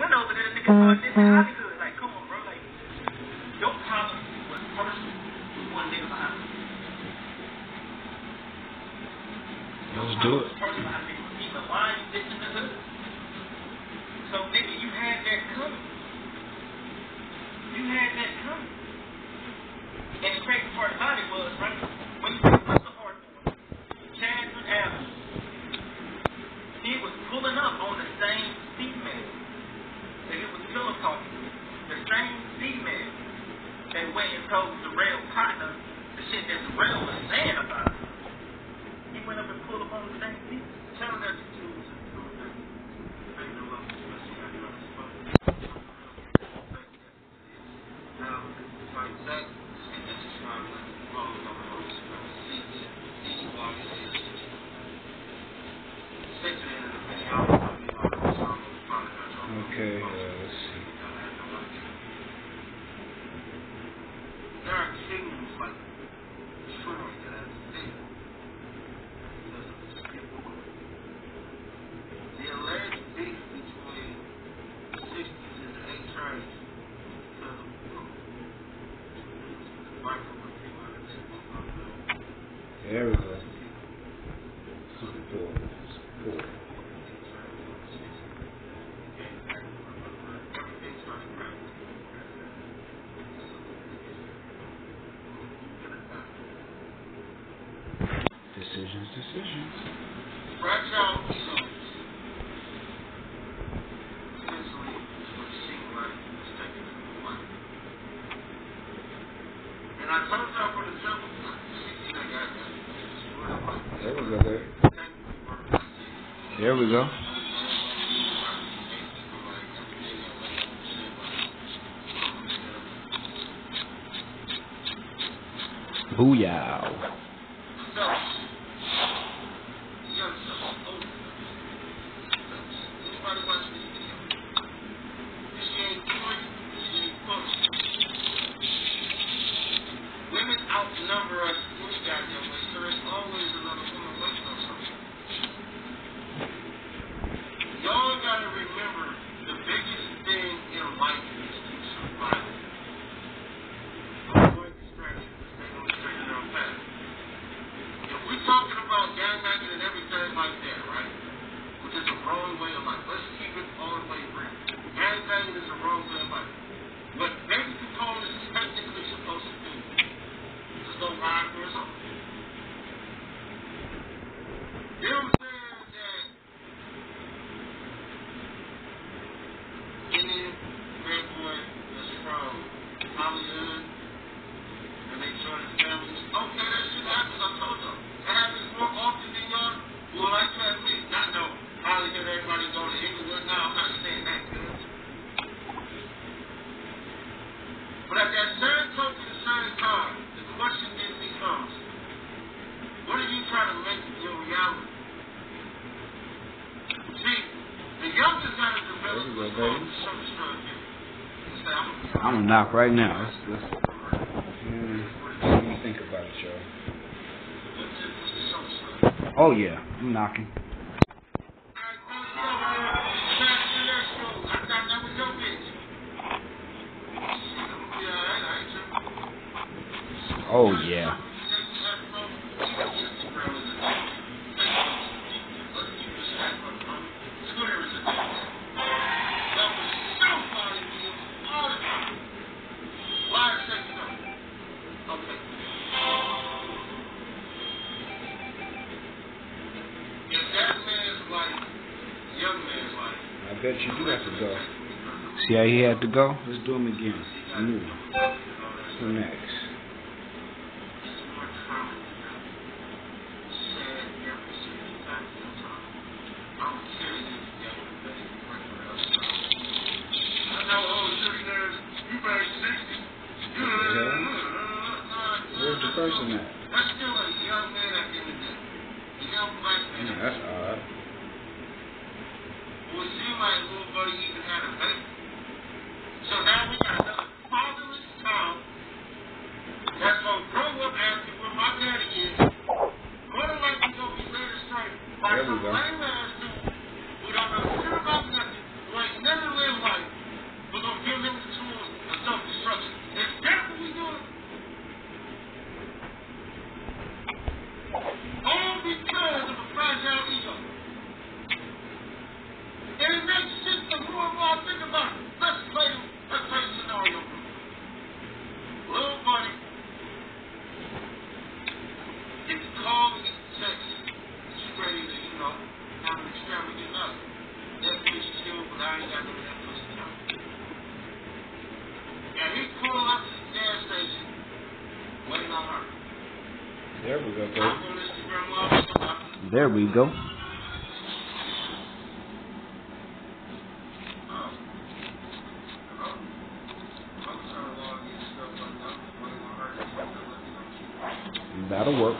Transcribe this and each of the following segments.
went over there and nigga started this attitude. Like, come on, bro. Like, your problem was personal with one nigga behind me. Let's do it. But why are you dissing the hood? So, nigga, you had that coming. You had that coming. And the crazy part about it was, right, when you took the hard door, Chadron Allen, he was pulling up on the same female that he was still talking to. The same female that went and told Darrell's partner the shit that Darrell was saying about him. He went up and pulled up on the same people. Telling her to do knock right now. Let me think about it, y'all. Oh yeah, I'm knocking. Oh yeah. Yeah, he had to go. Let's do him again. What's the next? Where's the person at? Yeah, that's odd. Well, see, my little buddy even had a baby. So now we got another fatherless child that's going to grow up asking where my daddy is. More than likely going to be led astray by some lame ass dude who don't know shit about nothing, who ain't never lived life. There we go. That'll work.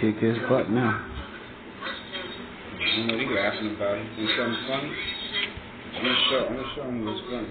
Kick his butt now. You know what you were asking about? You think something funny? I'm gonna show him what's funny.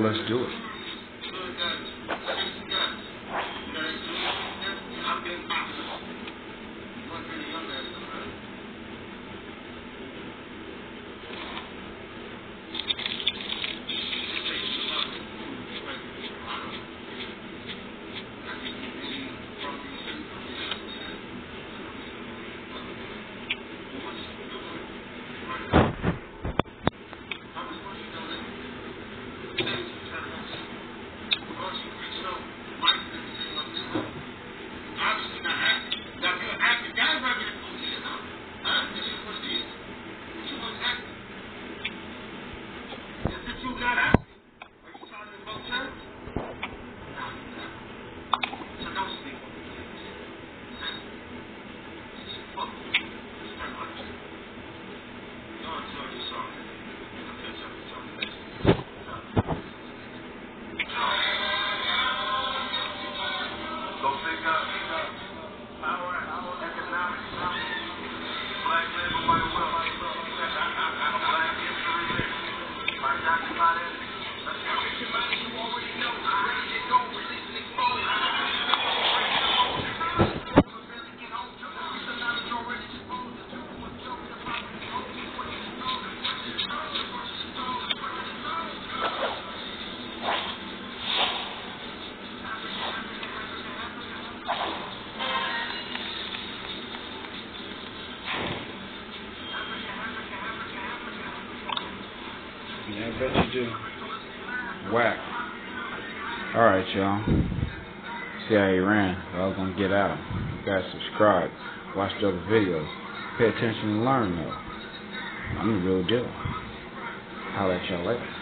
Let's do it. Yeah, I bet you do. Whack. Alright, y'all. See how he ran. I was gonna get out. You guys subscribe. Watch the other videos. Pay attention and learn, though. I'm the real deal. Holla at y'all later.